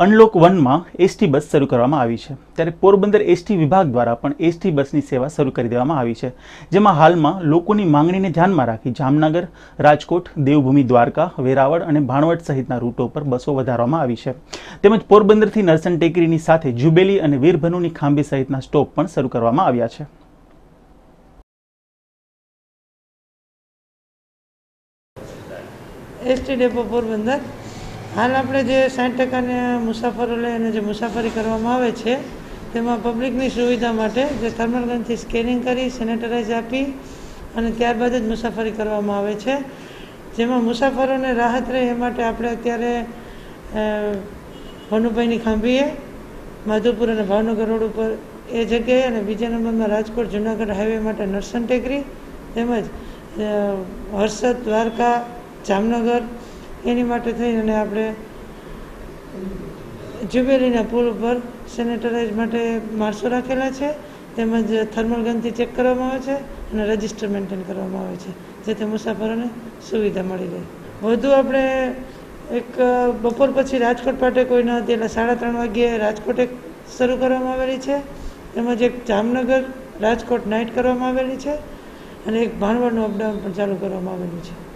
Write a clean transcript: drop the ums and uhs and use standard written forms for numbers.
Unlock 1 में ST bus शुरू करवामां आवी छे, त्यारे पोरबंदर एसटी विभाग द्वारा पण एसटी बसनी सेवा शुरू करी देवामां आवी छे, जेमां हालमां लोकोनी मांगणीने ध्यानमां राखी जामनगर, राजकोट, देवभूमि द्वारका, वेरावळ अने भाणवट सहितना रूटो पर बसों वधारवामां आवी छे। तेमज पोरबंदरथी नरसण टेकरीनी साथे जुबेली अने वीरभनूनी खांबी सहितना स्टॉप पण शुरू करवामां आव्या छे। एसटी डेपो पोरबंदर हाल आपणे जे 60% ने मुसाफरो लईने जे मुसाफरी करवामां आवे छे तेमां पब्लिकनी सुविधा माटे जे थर्मल गनथी स्केनिंग करी सेनेटाइज आपी अने त्यारबाद ज मुसाफरी करवामां आवे छे, जेमां मुसाफरोने राहत रहे ए माटे आपणे अत्यारे भनुभाईनी खांभीए, माधुपुर अने भावनगर रोड उपर ए जग्याए अने बीजा नंबरमां राजकोट जूनागढ़ हाईवे माटे नरसण टेकरी તેમજ હર્ષદ દ્વારકા जामनगर एनी माटे थईने आपणे जुबेलीना पुल पर सेनेटाइज माटे माणसो राखेला छे, तेमज थर्मल गनथी चेक करवामां आवे छे अने रजिस्टर मेंटेन करवामां आवे छे, जेथी मुसाफरोने सुविधा मळी रहे। वधु आपणे एक बपोर पछी राजकोट पाटे कोईना तेला 3:30 वाग्ये राजकोट एक शुरू करवामां आवेली छे, तेमज एक जामनगर राजकोट नाइट करवामां आवेली छे अने एक भाणवडनुं अपडाउन पण चालू करवामां आवेલું છે।